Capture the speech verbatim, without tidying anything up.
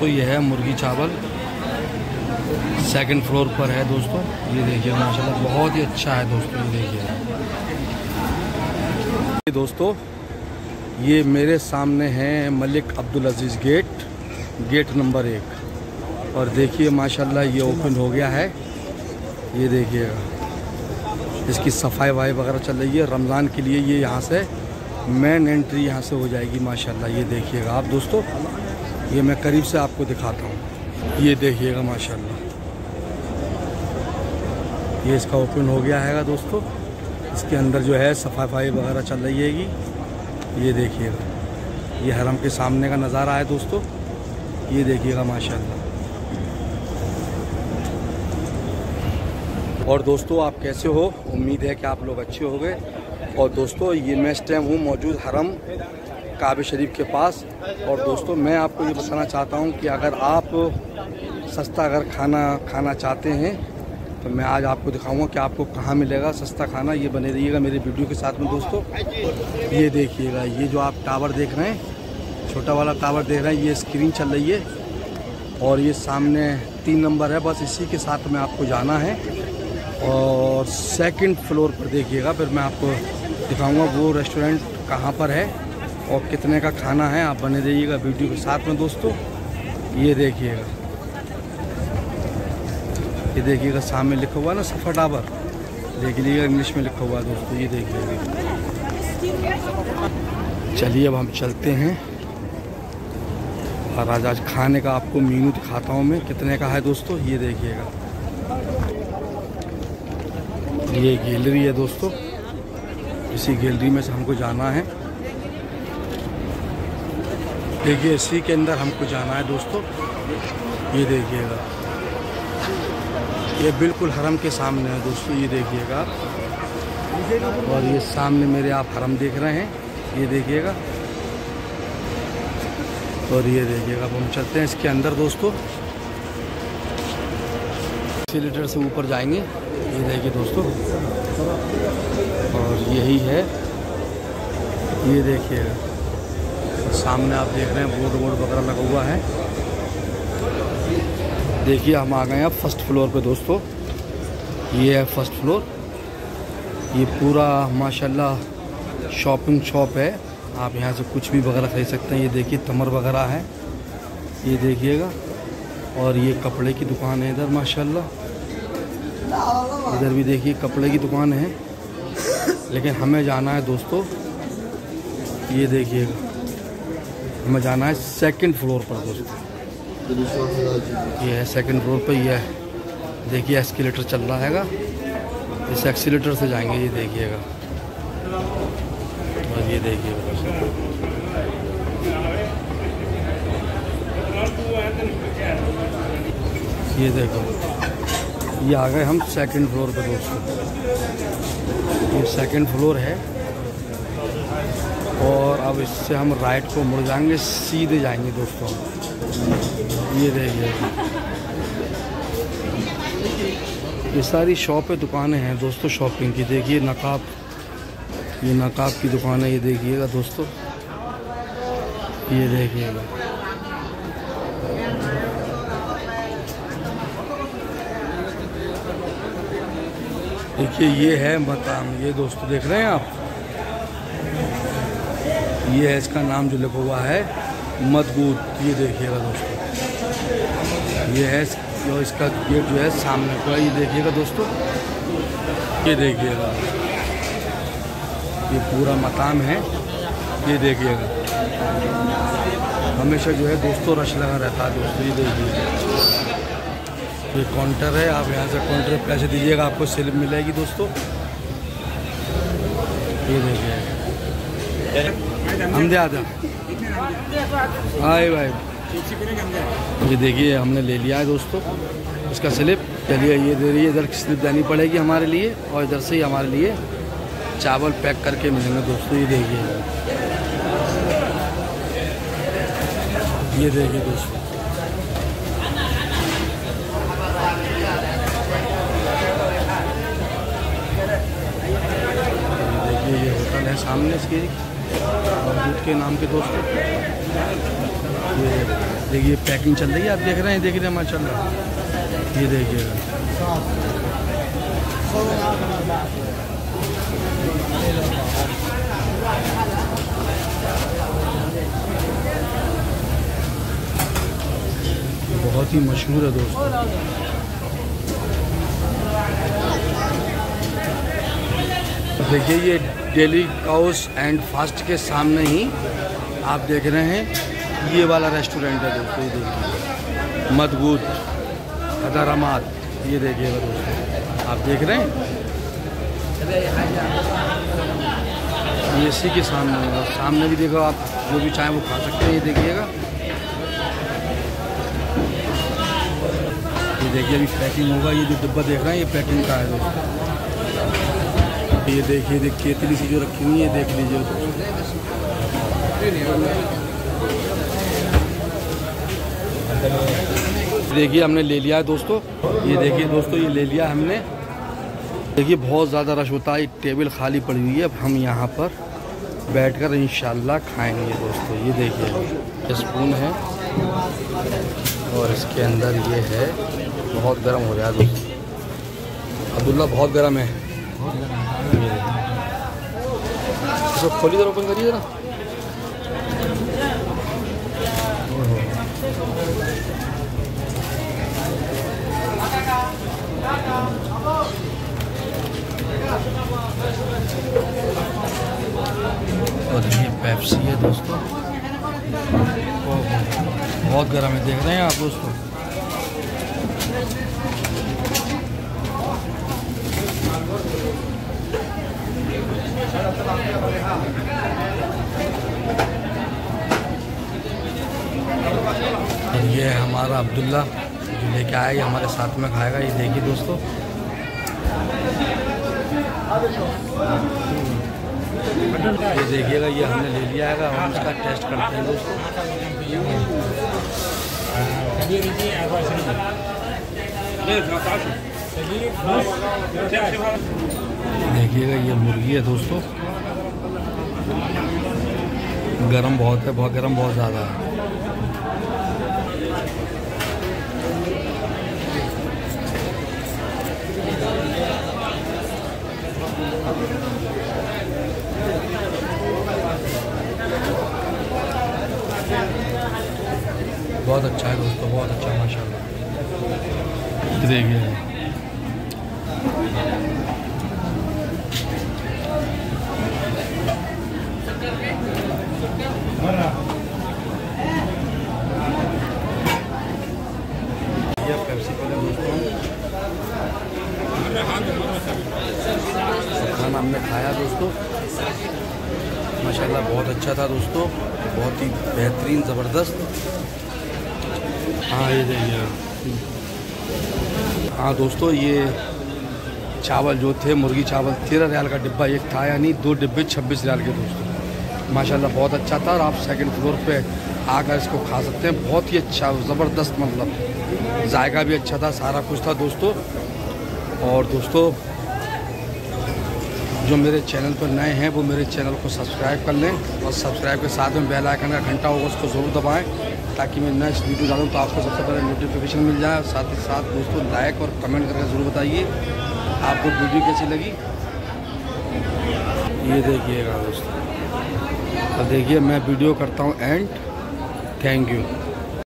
तो ये है मुर्गी चावल, सेकंड फ्लोर पर है दोस्तों। ये देखिए माशाल्लाह बहुत ही अच्छा है दोस्तों। ये देखिए दोस्तों, ये मेरे सामने है Malik Abdul Aziz gate, gate number एक। और देखिए माशाल्लाह ये ओपन हो गया है। ये देखिएगा इसकी सफाई वफाई वगैरह चल रही है। रमज़ान के लिए ये यहाँ से मेन एंट्री यहाँ से हो जाएगी माशाल्लाह। ये देखिएगा आप दोस्तों, ये मैं करीब से आपको दिखाता हूँ। ये देखिएगा माशाल्लाह ये इसका ओपन हो गया है दोस्तों। इसके अंदर जो है सफाई वगैरह चल रही हैगी। ये देखिएगा ये हरम के सामने का नज़ारा है दोस्तों। ये देखिएगा माशाल्लाह। और दोस्तों आप कैसे हो, उम्मीद है कि आप लोग अच्छे होंगे। और दोस्तों ये मैं इस टाइम हूँ मौजूद हरम काबे शरीफ के पास। और दोस्तों मैं आपको ये बताना चाहता हूँ कि अगर आप सस्ता अगर खाना खाना चाहते हैं तो मैं आज आपको दिखाऊंगा कि आपको कहाँ मिलेगा सस्ता खाना। ये बने रहिएगा मेरे वीडियो के साथ में दोस्तों। ये देखिएगा ये जो आप टावर देख रहे हैं, छोटा वाला टावर देख रहे हैं, ये स्क्रीन चल रही है। और ये सामने तीन नंबर है, बस इसी के साथ में आपको जाना है। और सेकेंड फ्लोर पर देखिएगा, फिर मैं आपको दिखाऊँगा वो रेस्टोरेंट कहाँ पर है और कितने का खाना है। आप बने रहिएगा वीडियो के साथ में दोस्तों। ये देखिएगा ये देखिएगा सामने लिखा हुआ ना सफ़ा टावर, देख लीजिएगा इंग्लिश में लिखा हुआ दोस्तों। ये देखिएगा। चलिए अब हम चलते हैं और आज आज खाने का आपको मेनू दिखाता हूँ मैं कितने का है दोस्तों। ये देखिएगा ये गैलरी है दोस्तों, इसी गैलरी में से हमको जाना है। देखिए इसी के अंदर हमको जाना है दोस्तों। ये देखिएगा ये बिल्कुल हरम के सामने है दोस्तों। ये देखिएगा आप, और ये सामने मेरे आप हरम देख रहे हैं। ये देखिएगा और ये देखिएगा। अब हम चलते हैं इसके अंदर दोस्तों, एस्केलेटर से ऊपर जाएंगे। ये देखिए दोस्तों, और यही है। ये देखिएगा सामने आप देख रहे हैं बोर्ड बोर्ड वगैरह लगा हुआ है। देखिए हम आ गए हैं फर्स्ट फ्लोर पे दोस्तों। ये है फर्स्ट फ्लोर। ये पूरा माशाल्लाह शॉपिंग शॉप है, आप यहाँ से कुछ भी वगैरह खरीद सकते हैं। ये देखिए तमर वगैरह है, ये देखिएगा। और ये कपड़े की दुकान है इधर माशाल्लाह। इधर भी देखिए कपड़े की दुकान है, लेकिन हमें जाना है दोस्तों। ये देखिएगा हमें जाना है सेकंड फ्लोर पर दोस्तों। ये है सेकंड फ्लोर पर। ये देखिए एस्केलेटर चल रहा हैगा, इस एस्केलेटर से जाएंगे। ये देखिएगा और ये देखिएगा। ये देखो ये आ गए हम सेकंड फ्लोर पर दोस्तों। ये सेकंड फ्लोर है और अब इससे हम राइट को मुड़ जाएंगे, सीधे जाएंगे दोस्तों। ये देखिए ये सारी शॉपें दुकानें हैं दोस्तों शॉपिंग की। देखिए नकाब, ये नकाब की दुकान है। ये देखिएगा दोस्तों, ये देखिएगा देखिए ये है मकाम। ये दोस्तों देख रहे हैं आप, ये है इसका नाम जो लिखा हुआ है मजबूत। ये देखिएगा दोस्तों, ये है जो इसका गेट जो है सामने का। ये देखिएगा दोस्तों, ये देखिएगा ये पूरा मकाम है। ये देखिएगा हमेशा जो है दोस्तों रश लगा रहता है दोस्तों। ये देखिएगा ये काउंटर है, आप यहाँ से काउंटर पैसे दीजिएगा, आपको स्लिप मिलेगी दोस्तों। ये देखिएगा हम आते हाय भाई। ये देखिए हमने ले लिया है दोस्तों इसका स्लिप। चलिए ये दे रही है, इधर स्लिप देनी पड़ेगी हमारे लिए, और इधर से ही हमारे लिए चावल पैक करके मिलेंगे दोस्तों। ये देखिए ये देखिए दोस्तों, ये होटल है सामने इसके, मजबूत के नाम के दोस्तों। ये देखिए पैकिंग चल रही है, आप देख रहे हैं, देख रहे हैं माशाल्लाह। ये देखिएगा बहुत ही मशहूर है दोस्तों। देखिए ये डेली हाउस एंड फास्ट के सामने ही आप देख रहे हैं ये वाला रेस्टोरेंट है दोस्तों। ये देखिए मजबूत खदारामात, ये देखिए दोस्तों, आप देख रहे हैं ये इसी के सामने है। सामने भी देखो आप जो भी चाहें वो खा सकते हैं, ये देखिएगा। ये देखिए अभी पैकिंग होगा, ये जो डिब्बा देख रहे हैं ये पैकिंग का है दोस्तों। ये देखिए देख केतली सी जो रखी हुई है, देख लीजिए। देखिए हमने ले लिया है दोस्तों, ये देखिए दोस्तों ये ले लिया हमने। देखिए बहुत ज़्यादा रश होता है, टेबल खाली पड़ी हुई है। अब हम यहाँ पर बैठकर इंशाल्लाह खाएंगे दोस्तों। ये देखिए स्पून है और इसके अंदर ये है, बहुत गर्म हो रहा है दोस्तों। अब्दुल्ला बहुत गर्म है, इसको खोलिए जरा, ओपन करिए जरा। और ये पेप्सी है दोस्तों, बहुत गर्म है, देख रहे हैं आप दोस्तों। ये हमारा अब्दुल्ला जो लेके आया, ये हमारे साथ में खाएगा। ये देखिए दोस्तों, ये देखिएगा, ये हमने ले लिया है, हम इसका टेस्ट करते हैं दोस्तों। देखिएगा ये मुर्गी है दोस्तों, गरम बहुत है, बहुत गरम, बहुत ज़्यादा है। बहुत अच्छा है दोस्तों, बहुत अच्छा माशाल्लाह। देखिए खाना हमने खाया दोस्तों, माशाल्लाह बहुत अच्छा था दोस्तों, बहुत ही बेहतरीन, ज़बरदस्त। हाँ ये देखिए, हाँ दोस्तों ये चावल जो थे मुर्गी चावल तेरह रियाल का डिब्बा एक था, यानी दो डिब्बे छब्बीस रियाल के दोस्तों। माशाल्लाह बहुत अच्छा था और आप सेकंड फ्लोर पे आकर इसको खा सकते हैं। बहुत ही अच्छा, ज़बरदस्त, मतलब जायका भी अच्छा था, सारा कुछ था दोस्तों। और दोस्तों जो मेरे चैनल पर नए हैं वो मेरे चैनल को सब्सक्राइब कर लें और सब्सक्राइब के साथ में बेल आइकन का घंटा होगा उसको ज़रूर दबाएं, ताकि मैं नेक्स्ट वीडियो डालूँ तो आपको सबसे पहले नोटिफिकेशन मिल जाए। साथ ही साथ दोस्तों लाइक और कमेंट करके ज़रूर बताइए आपको वीडियो कैसी लगी। ये देखिएगा दोस्तों, और देखिए मैं वीडियो करता हूँ एंड थैंक यू।